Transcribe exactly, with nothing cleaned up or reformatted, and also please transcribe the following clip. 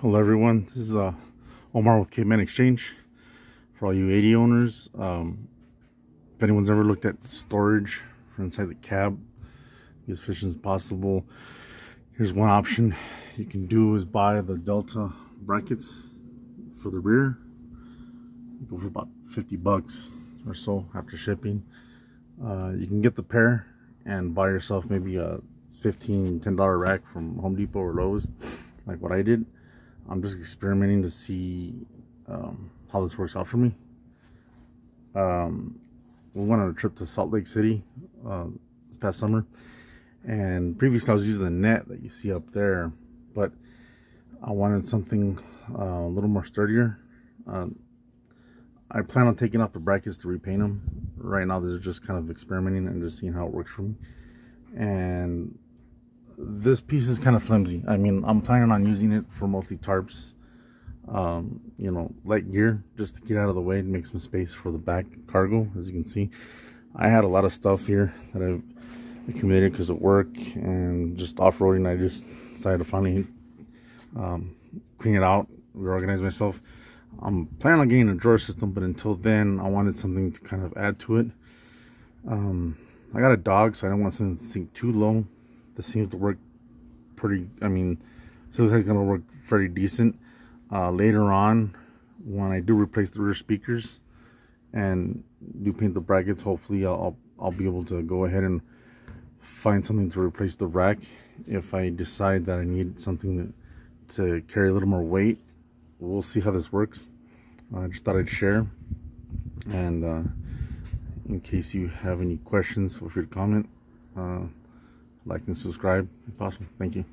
Hello everyone, this is uh, Omar with Caveman Exchange. For all you eighty owners, um, if anyone's ever looked at storage for inside the cab, be as efficient as possible, here's one option you can do is buy the Delta brackets for the rear. You go for about fifty bucks or so after shipping. Uh, you can get the pair and buy yourself maybe a fifteen, ten dollar rack from Home Depot or Lowe's, like what I did. I'm just experimenting to see um, how this works out for me. Um, we went on a trip to Salt Lake City uh, this past summer, and previously I was using the net that you see up there, but I wanted something uh, a little more sturdier. Uh, I plan on taking off the brackets to repaint them. Right now, this is just kind of experimenting and just seeing how it works for me. And this piece is kind of flimsy. I mean, I'm planning on using it for multi-tarps, um, you know, light gear, just to get out of the way and make some space for the back cargo. As you can see, I had a lot of stuff here that I've accumulated because of work and just off-roading. I just decided to finally um, clean it out, reorganize myself. I'm planning on getting a drawer system, but until then, I wanted something to kind of add to it. Um, I got a dog, so I don't want something to sink too low. This seems to work pretty, I mean, so this is going to work pretty decent. Uh, later on, when I do replace the rear speakers and do paint the brackets, hopefully I'll, I'll be able to go ahead and find something to replace the rack if I decide that I need something to, to carry a little more weight. We'll see how this works. I just thought I'd share. And uh, in case you have any questions, feel free to comment. Uh, Like and subscribe if possible. Thank you.